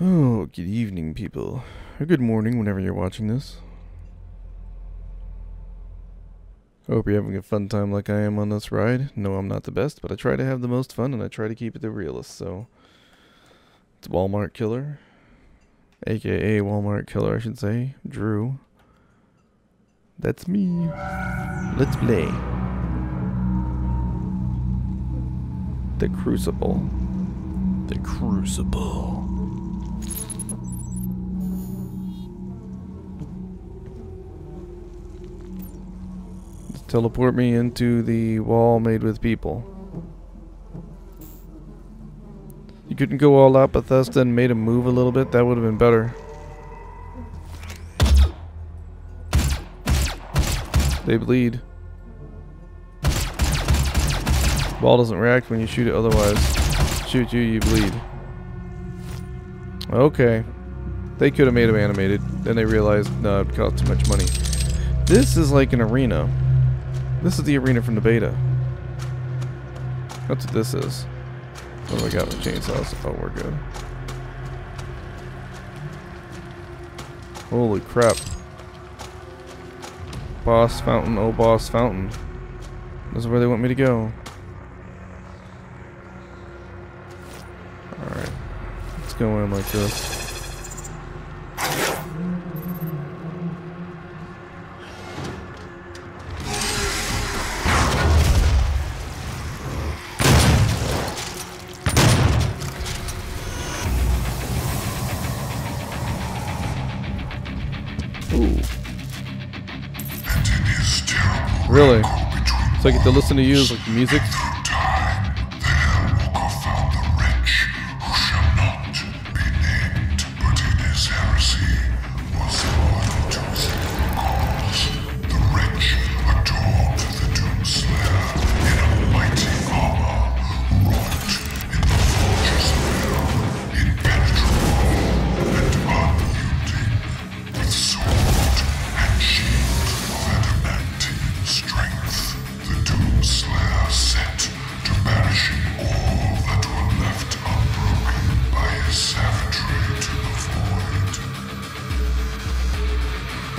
Oh, good evening, people. Or good morning, whenever you're watching this. I hope you're having a fun time like I am on this ride. No, I'm not the best, but I try to have the most fun, and I try to keep it the realest, so... It's Wallmartkiller. AKA Wallmartkiller, I should say. Drew. That's me. Let's play. The Crucible. The Crucible. Teleport me into the wall made with people. You couldn't go all out Bethesda and made him move a little bit? That would have been better. They bleed. Ball doesn't react when you shoot it, otherwise. Shoot you, you bleed. Okay. They could have made him animated. Then they realized, no, it cost too much money. This is like an arena. This is the arena from the beta. That's what this is. What do I got with chainsaws? Oh, we're good. Holy crap. Boss fountain, oh boss fountain. This is where they want me to go. Alright. Let's go in like this. Really? So I get to listen to you like music?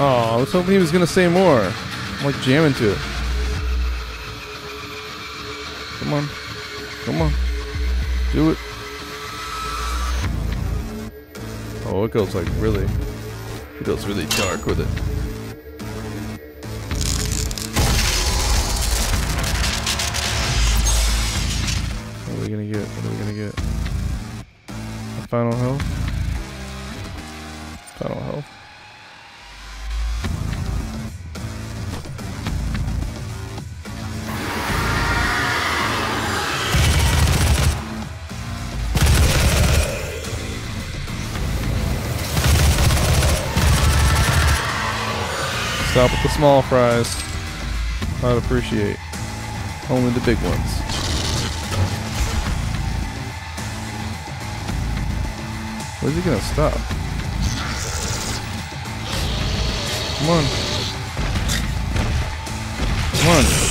Oh, I was hoping he was gonna say more. I'm like jamming to it. Come on. Come on. Do it. Oh, it goes like really. It goes really dark with it. What are we gonna get? What are we gonna get? A final health? Final health. Stop with the small fries. I'd appreciate only the big ones. Where's he gonna stop? Come on. Come on.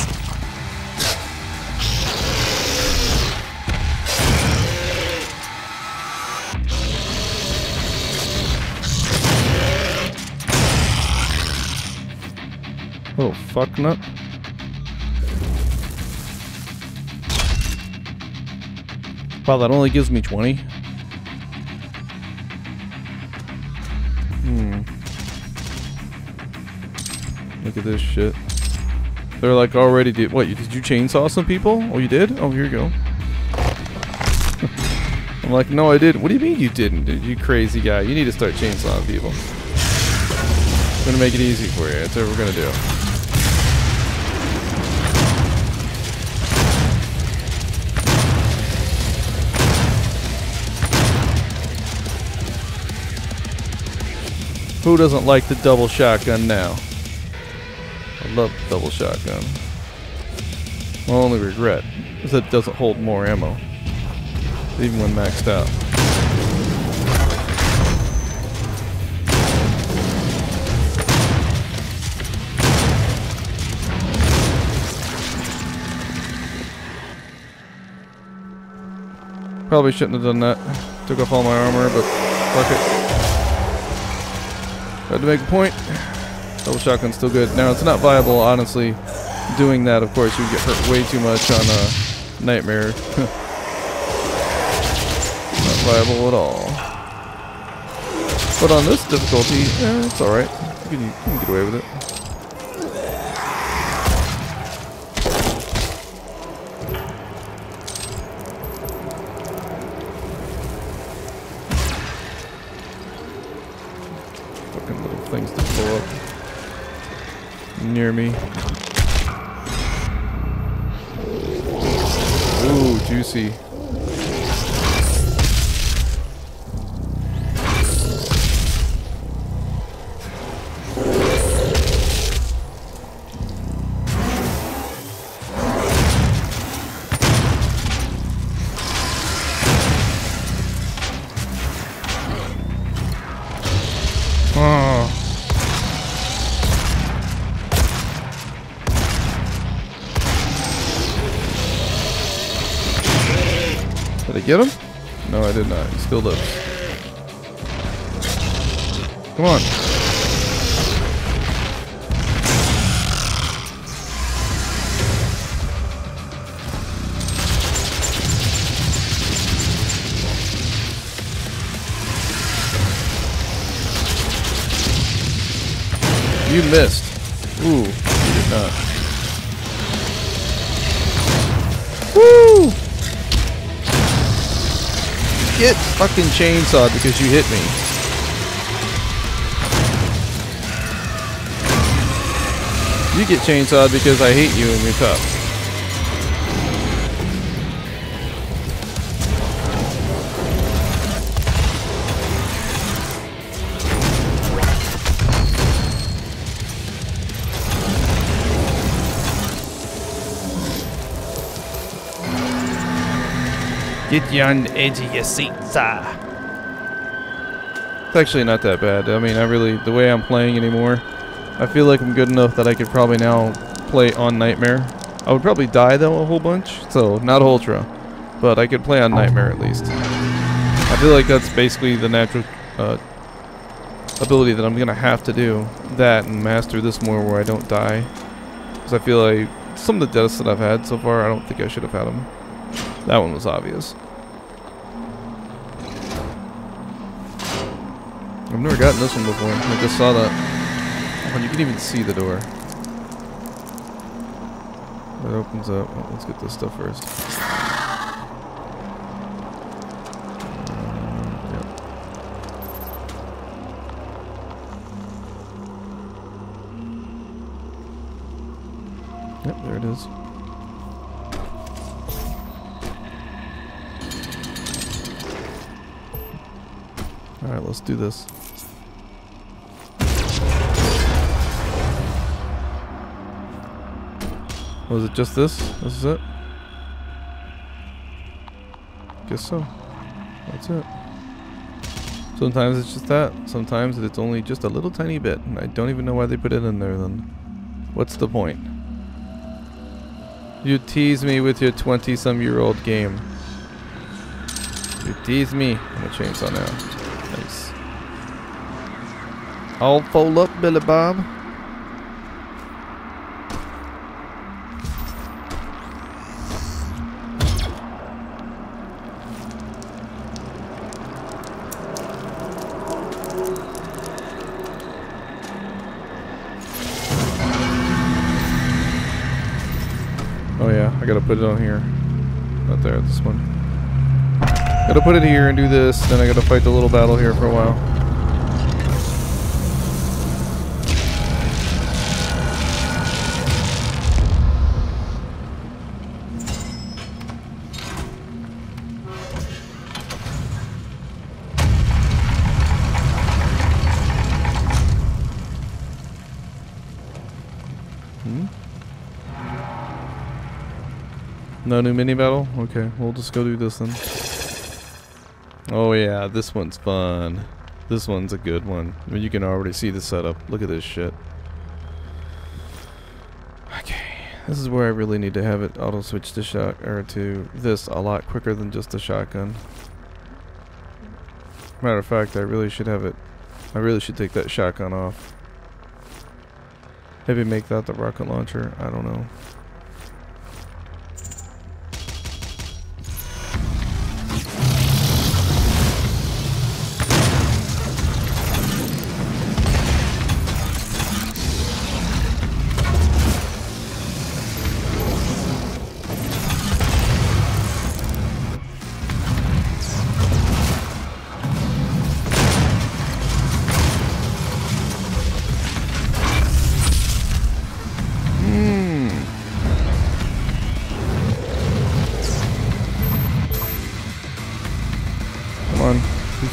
Little fuck nut. Wow, that only gives me 20. Look at this shit. They're like already did. What? Did you chainsaw some people? Oh, you did? Oh, here you go. I'm like, no, I didn't. What do you mean you didn't? Dude, you crazy guy. You need to start chainsawing people. I'm gonna make it easy for you. That's what we're gonna do. Who doesn't like the double shotgun now? I love the double shotgun. My only regret is that it doesn't hold more ammo, even when maxed out. Probably shouldn't have done that. Took off all my armor, but Fuck it. Tried to make a point. Double shotgun's still good. Now, it's not viable, honestly, doing that, of course. You get hurt way too much on Nightmare. Not viable at all. But on this difficulty, it's alright. You can get away with it. Near me. Ooh, juicy. Get him? No, I did not. He still lives. Come on. You missed. Ooh, you did not. Woo! Get fucking chainsawed because you hit me. You get chainsawed because I hate you and you're tough. Get you on the edge of your seat, sir. It's actually not that bad. I mean, the way I'm playing anymore, I feel like I'm good enough that I could probably now play on Nightmare. I would probably die, though, a whole bunch. So, not Ultra. But I could play on Nightmare, at least. I feel like that's basically the natural ability that I'm going to have to do. That and master this more where I don't die. Because I feel like some of the deaths that I've had so far, I don't think I should have had them. That one was obvious. I've never gotten this one before. I just saw that. Oh, you can even see the door. It opens up. Oh, let's get this stuff first. Yep, there it is. Alright, let's do this. Was it just this? This is it? Guess so. That's it. Sometimes it's just that. Sometimes it's only just a little tiny bit. And I don't even know why they put it in there then. What's the point? You tease me with your 20-some-year-old game. You tease me. I'm gonna chainsaw now. Nice. All fold up, Billy Bob. Oh yeah, I gotta put it on here. Not there, this one. Gotta put it here and do this, then I gotta fight the little battle here for a while. No new mini battle? Okay, we'll just go do this then. Oh yeah, this one's fun. This one's a good one. I mean, you can already see the setup. Look at this shit. Okay, this is where I really need to have it auto switch to this a lot quicker than just the shotgun. Matter of fact, I really should have it. I really should take that shotgun off. Maybe make that the rocket launcher. I don't know.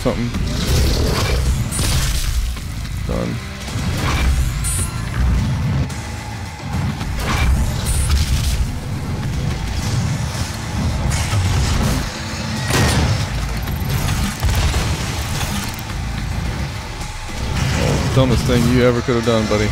Something. Done. Oh, dumbest thing you ever could have done, buddy.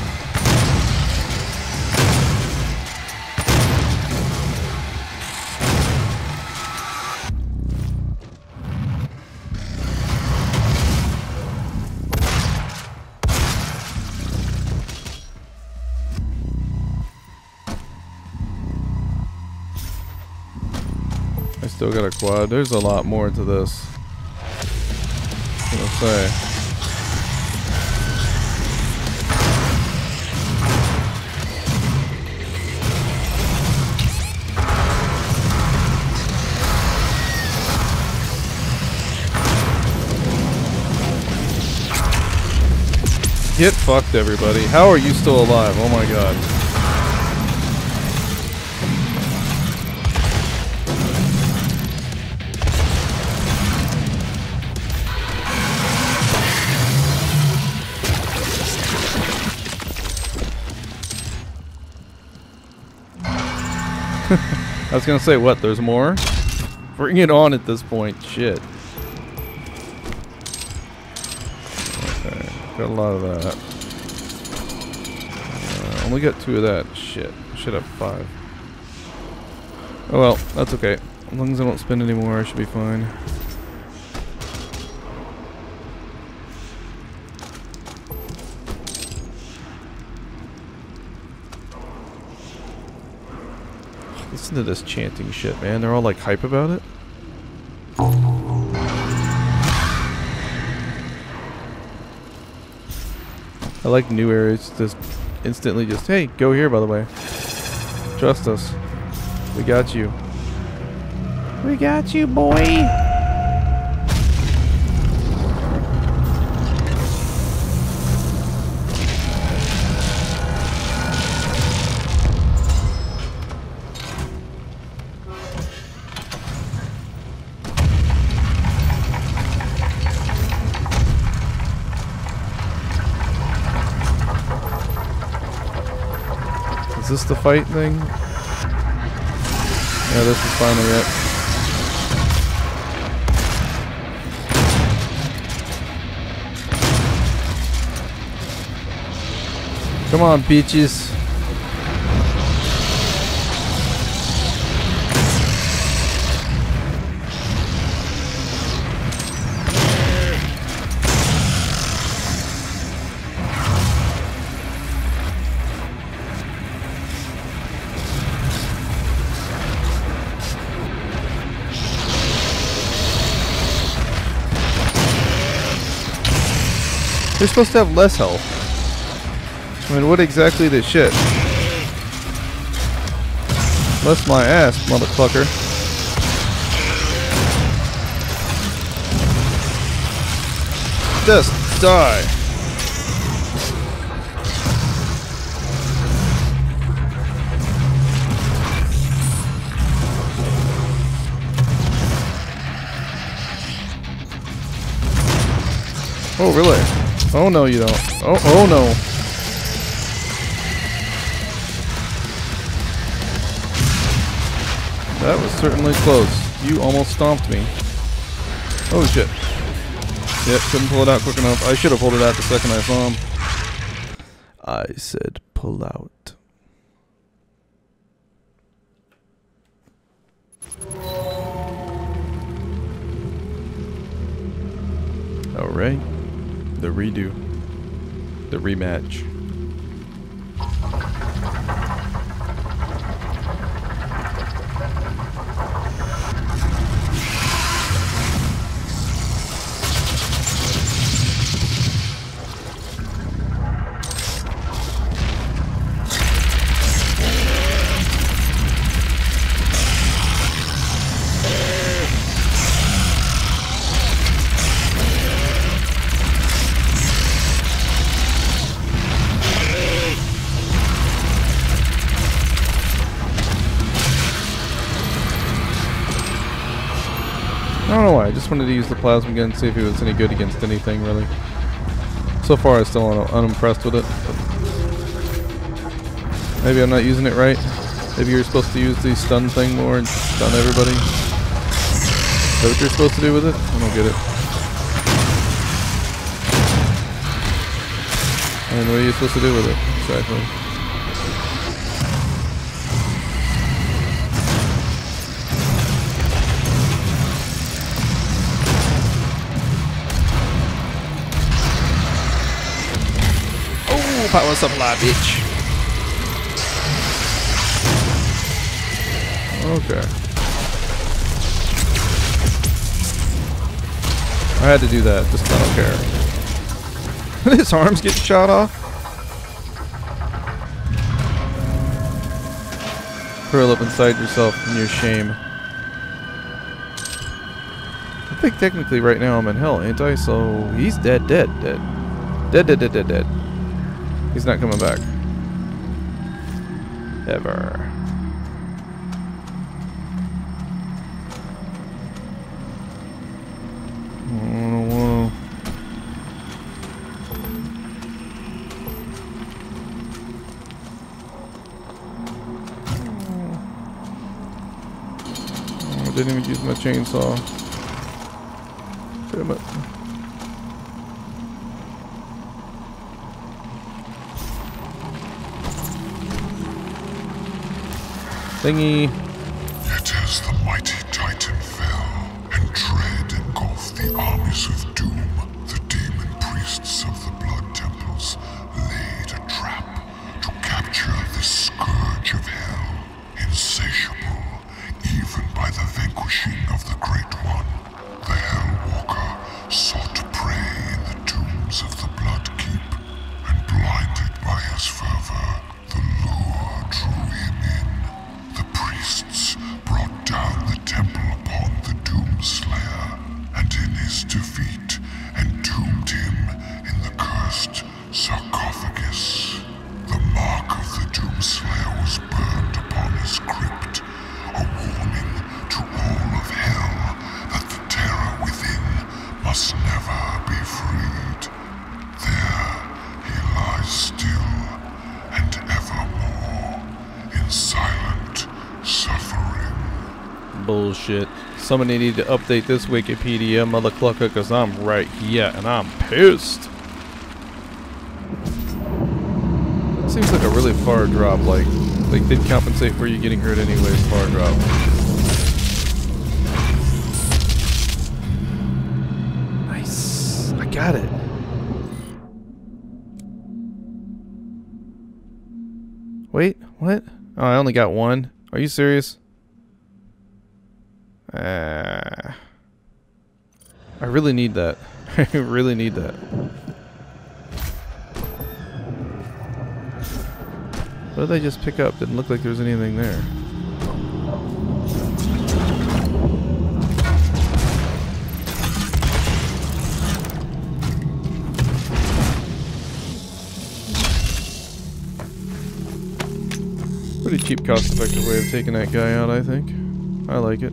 Still got a quad. There's a lot more to this. I'm gonna say. Get fucked, everybody. How are you still alive? Oh my god. I was gonna say, what, there's more? Bring it on at this point, shit. Okay, got a lot of that. Only got 2 of that, shit. Should have 5. Oh well, that's okay. As long as I don't spend any more, I should be fine. Listen to this chanting shit, man. They're all like hype about it. I like new areas just instantly just, hey, go here by the way. Trust us. We got you. We got you, boy. Is this the fight thing? Yeah, this is finally it. Come on, bitches. They're supposed to have less health. I mean, what exactly this shit? Bless my ass, motherfucker. Just die. Oh, really? Oh no, you don't. Oh, oh no. That was certainly close. You almost stomped me. Oh shit. Yep, couldn't pull it out quick enough. I should have pulled it out the second I saw him. I said pull out. Alright. The redo. The rematch. Wanted to use the plasma gun, see if it was any good against anything really. So far I'm still unimpressed with it. Maybe I'm not using it right. Maybe you're supposed to use the stun thing more and stun everybody. Is that what you're supposed to do with it? I don't get it. I don't know what you're supposed to do with it, exactly. Power supply, bitch. Okay. I had to do that, just I don't care. His arms get shot off. Curl up inside yourself in your shame. I think technically right now I'm in hell, ain't I? So he's dead, dead, dead. Dead, dead, dead, dead, dead. He's not coming back. Ever. Whoa, whoa. I didn't even use my chainsaw. Damn it. Thingy. Yet as the mighty titan fell, and dread engulfed the armies of doom, the demon priests of the blood temples laid a trap to capture the scourge of hell, insatiable even by the vanquishing of the Great One. The Hellwalker sought to prey in the tombs of the Blood Keep, and blinded by his fervor, the lure drew him in. Priests brought down the temple upon the Doomslayer, and in his defeat entombed him in the cursed sarcophagus. The mark of the Doomslayer was burned upon his crypt, a warning to all of hell that the terror within must never be freed. There he lies still and evermore in silent suffering. Bullshit. Somebody needed to update this Wikipedia, motherclucker, because I'm right here and I'm pissed. That seems like a really far drop, like they'd compensate for you getting hurt anyways, far drop. Nice. I got it. Wait, what? Oh, I only got one. Are you serious? I really need that. I really need that. What did I just pick up? Didn't look like there was anything there. Pretty cheap, cost-effective way of taking that guy out, I think. I like it.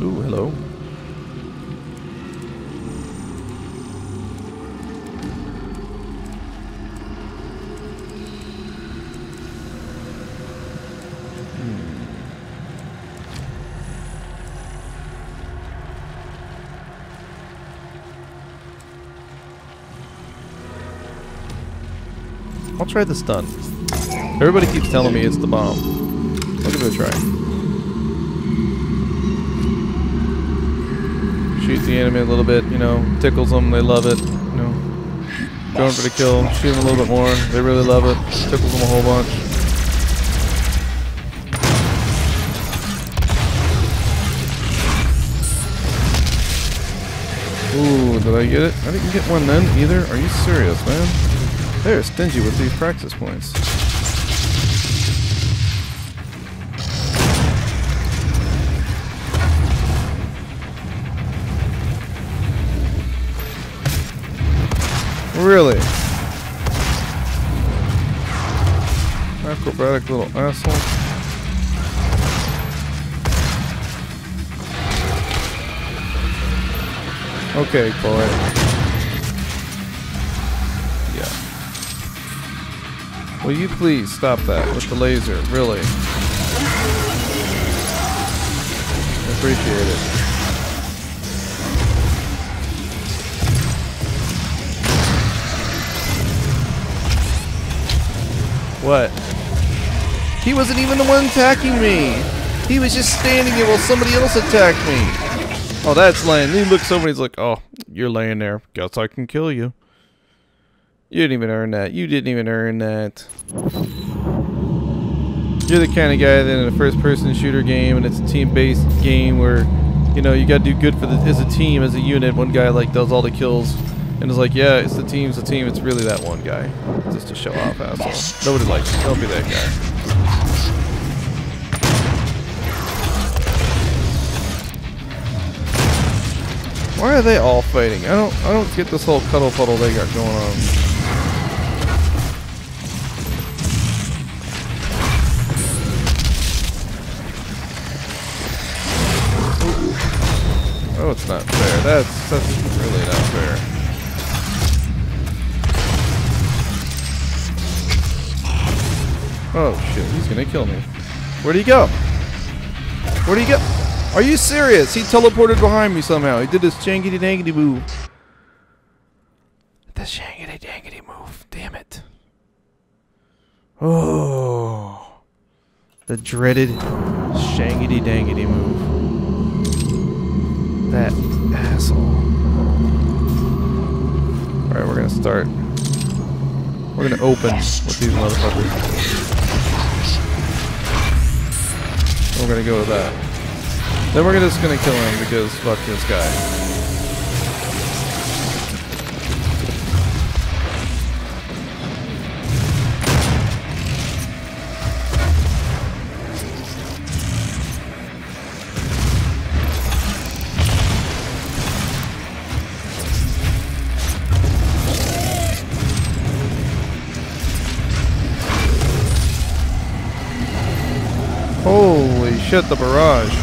Ooh, hello. I'll try the stun. Everybody keeps telling me it's the bomb. I'll give it a try. Shoot the enemy a little bit, you know, tickles them, they love it, you know. Going for the kill, shoot them a little bit more, they really love it, tickles them a whole bunch. Ooh, did I get it? I didn't get one then either. Are you serious, man? They're stingy with these practice points. Really? Acrobatic little asshole. Okay, boy. Yeah. Will you please stop that with the laser? Really? I appreciate it. What? He wasn't even the one attacking me. He was just standing here while somebody else attacked me. Oh, that's lame. He looks over and he's like, oh, you're laying there. Guess I can kill you. You didn't even earn that. You didn't even earn that. You're the kind of guy that in a first-person shooter game, and it's a team-based game where, you know, you gotta do good for the, as a team, as a unit. One guy, like, does all the kills, and is like, yeah, it's the team's the team. It's really that one guy. Just a show-off asshole. Nobody likes him. Don't be that guy. Why are they all fighting? I don't get this whole cuddle puddle they got going on. Ooh. Oh, it's not fair. That's really not fair. Oh shit, he's gonna kill me. Where'd he go? Where'd he go? Are you serious? He teleported behind me somehow. He did this shangity dangity move. The shangity dangity move. Damn it. Oh. The dreaded shangity dangity move. That asshole. Alright, we're gonna start. We're gonna open with these motherfuckers. We're gonna go with that. Then we're just gonna kill him because fuck this guy. Holy shit, the barrage.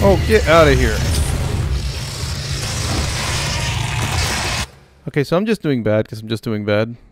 Oh, get out of here. Okay, so I'm just doing bad because I'm just doing bad.